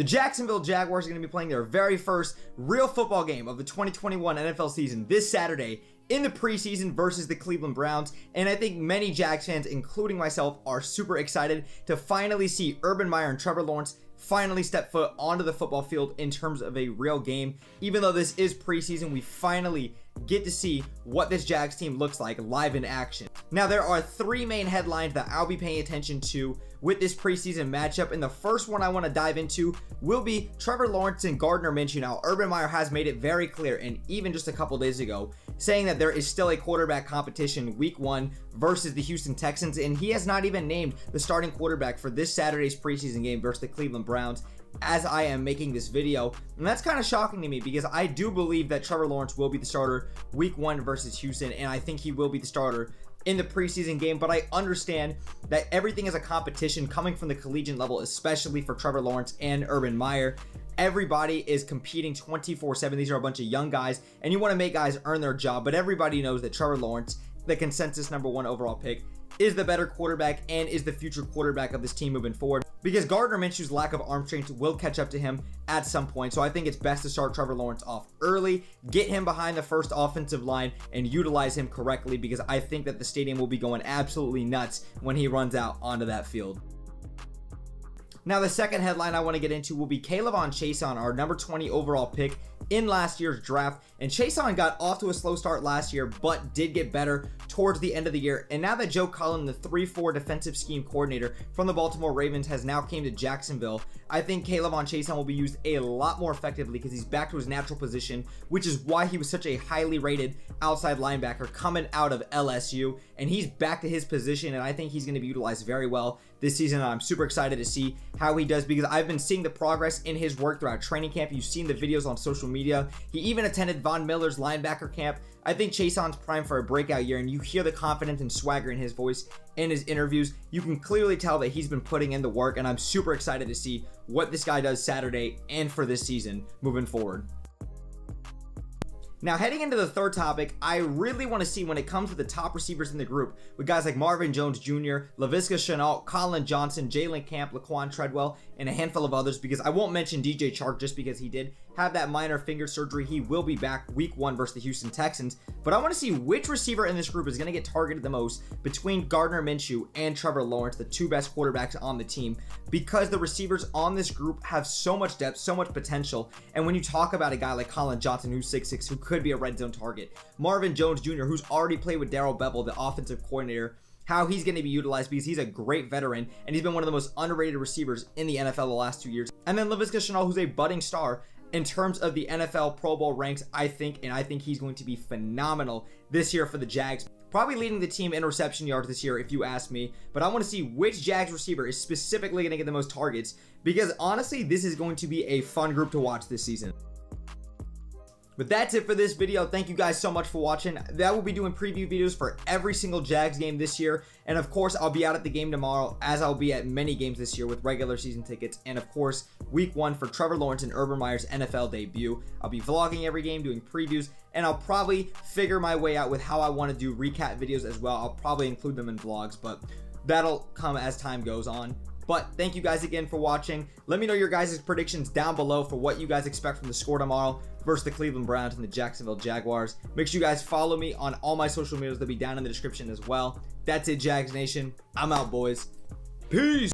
The Jacksonville Jaguars are going to be playing their very first real football game of the 2021 NFL season this Saturday in the preseason versus the Cleveland Browns, and I think many Jags fans, including myself, are super excited to finally see Urban Meyer and Trevor Lawrence finally step foot onto the football field in terms of a real game. Even though this is preseason, we finally get to see what this Jags team looks like live in action. Now, there are three main headlines that I'll be paying attention to with this preseason matchup, and the first one I want to dive into will be Trevor Lawrence and Gardner Minshew. Now, Urban Meyer has made it very clear, and even just a couple days ago, saying that there is still a quarterback competition week 1 versus the Houston Texans, and he has not even named the starting quarterback for this Saturday's preseason game versus the Cleveland Browns as I am making this video. And that's kind of shocking to me, because I do believe that Trevor Lawrence will be the starter week 1 versus Houston, and I think he will be the starter in the preseason game. But I understand that everything is a competition coming from the collegiate level, especially for Trevor Lawrence and Urban Meyer. Everybody is competing 24/7. These are a bunch of young guys, and you want to make guys earn their job, but everybody knows that Trevor Lawrence, the consensus #1 overall pick, is the better quarterback and is the future quarterback of this team moving forward, because Gardner Minshew's lack of arm strength will catch up to him at some point. So I think it's best to start Trevor Lawrence off early, get him behind the first offensive line, and utilize him correctly, because I think that the stadium will be going absolutely nuts when he runs out onto that field. Now, the second headline I want to get into will be Klavon Chaisson, our #20 overall pick in last year's draft. And Chaisson got off to a slow start last year, but did get better towards the end of the year. And now that Joe Collins, the 3-4 defensive scheme coordinator from the Baltimore Ravens, has now came to Jacksonville, I think Klavon Chaisson will be used a lot more effectively, because he's back to his natural position, which is why he was such a highly rated outside linebacker coming out of LSU. And he's back to his position, and I think he's going to be utilized very well this season. I'm super excited to see how he does, because I've been seeing the progress in his work throughout training camp. You've seen the videos on social media. He even attended Von Miller's linebacker camp. I think Chaisson's prime for a breakout year, and you hear the confidence and swagger in his voice in his interviews. You can clearly tell that he's been putting in the work, and I'm super excited to see what this guy does Saturday and for this season moving forward. Now, heading into the third topic, I really want to see, when it comes to the top receivers in the group, with guys like Marvin Jones Jr., Laviska Shenault, Colin Johnson, Jalen Camp, Laquan Treadwell, and a handful of others, because I won't mention DJ Chark just because he did have that minor finger surgery. He will be back week 1 versus the Houston Texans, but I want to see which receiver in this group is going to get targeted the most between Gardner Minshew and Trevor Lawrence, the two best quarterbacks on the team, because the receivers on this group have so much depth, so much potential. And when you talk about a guy like Colin Johnson, who's 6'6", who could be a red zone target, Marvin Jones Jr., who's already played with Daryl Bevell, the offensive coordinator, how he's going to be utilized, because he's a great veteran and he's been one of the most underrated receivers in the NFL the last 2 years. And then Laviska Shenault, who's a budding star in terms of the NFL Pro Bowl ranks, I think he's going to be phenomenal this year for the Jags, probably leading the team in reception yards this year if you ask me. But I want to see which Jags receiver is specifically going to get the most targets, because honestly, this is going to be a fun group to watch this season. But that's it for this video. Thank you guys so much for watching. That will be doing preview videos for every single Jags game this year. And of course, I'll be out at the game tomorrow, as I'll be at many games this year with regular season tickets. And of course, week 1 for Trevor Lawrence and Urban Meyer's NFL debut. I'll be vlogging every game, doing previews, and I'll probably figure my way out with how I want to do recap videos as well. I'll probably include them in vlogs, but that'll come as time goes on. But thank you guys again for watching. Let me know your guys' predictions down below for what you guys expect from the score tomorrow versus the Cleveland Browns and the Jacksonville Jaguars. Make sure you guys follow me on all my social medias. They'll be down in the description as well. That's it, Jags Nation. I'm out, boys. Peace.